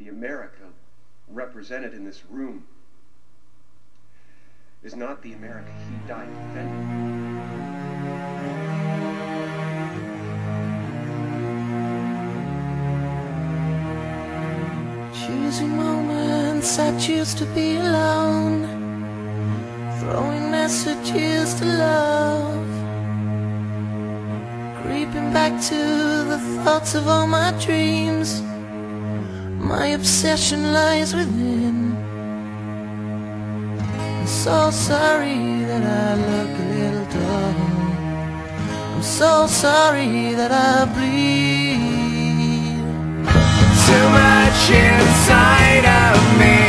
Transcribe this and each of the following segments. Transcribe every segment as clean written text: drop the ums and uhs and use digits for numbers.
the America represented in this room is not the America he died defending. Choosing moments I choose to be alone, throwing messages to love, creeping back to the thoughts of all my dreams. My obsession lies within. I'm so sorry that I look a little dull. I'm so sorry that I bleed. Too much inside of me.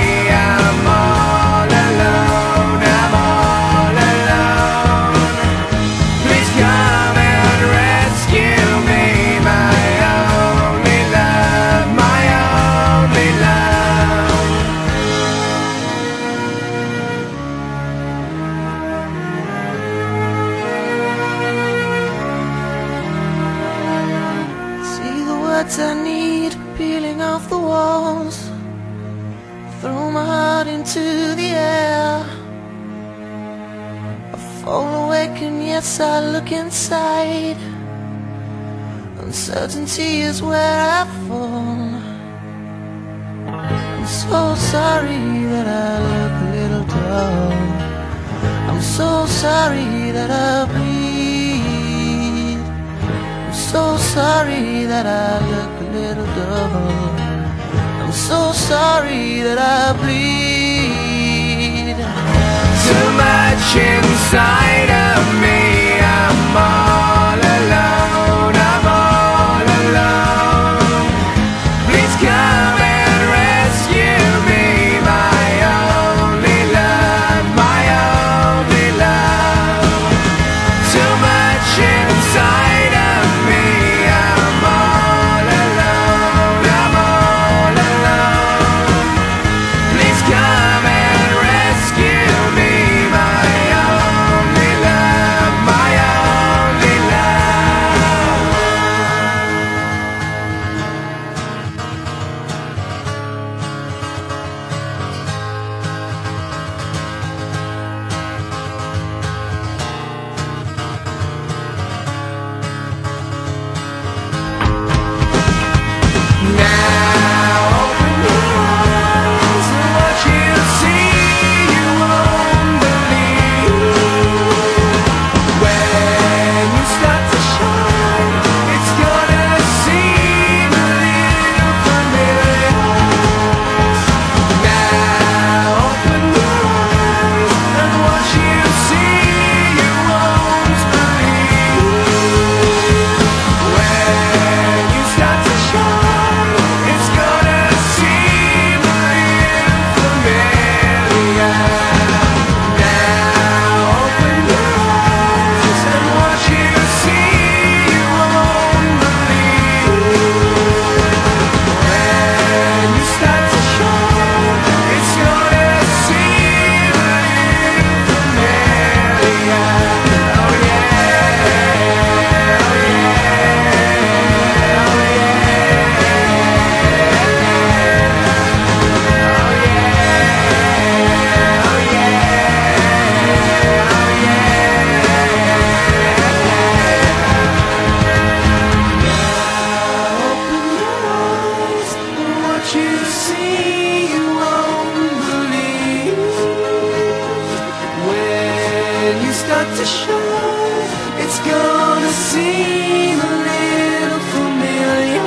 I need peeling off the walls, throw my heart into the air. I fall awake and yes, I look inside. Uncertainty is where I fall. I'm so sorry that I look a little dull. I'm so sorry that I bleed. I'm so sorry that I look a little dull. I'm so sorry that I bleed. Too much inside of me. I'm all alone. I'm all alone. Please come and rescue me. My only love, my only love. Too much inside. To shine, it's gonna seem a little familiar.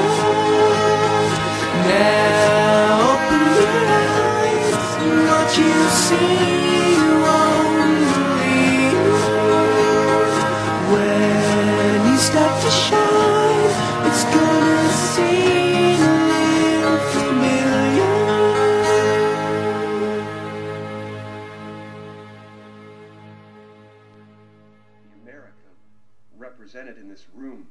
Now open your eyes, and what you see you won't believe. When you start to shine, it's gonna seem a little familiar. Represented in this room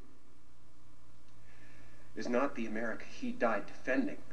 is not the America he died defending.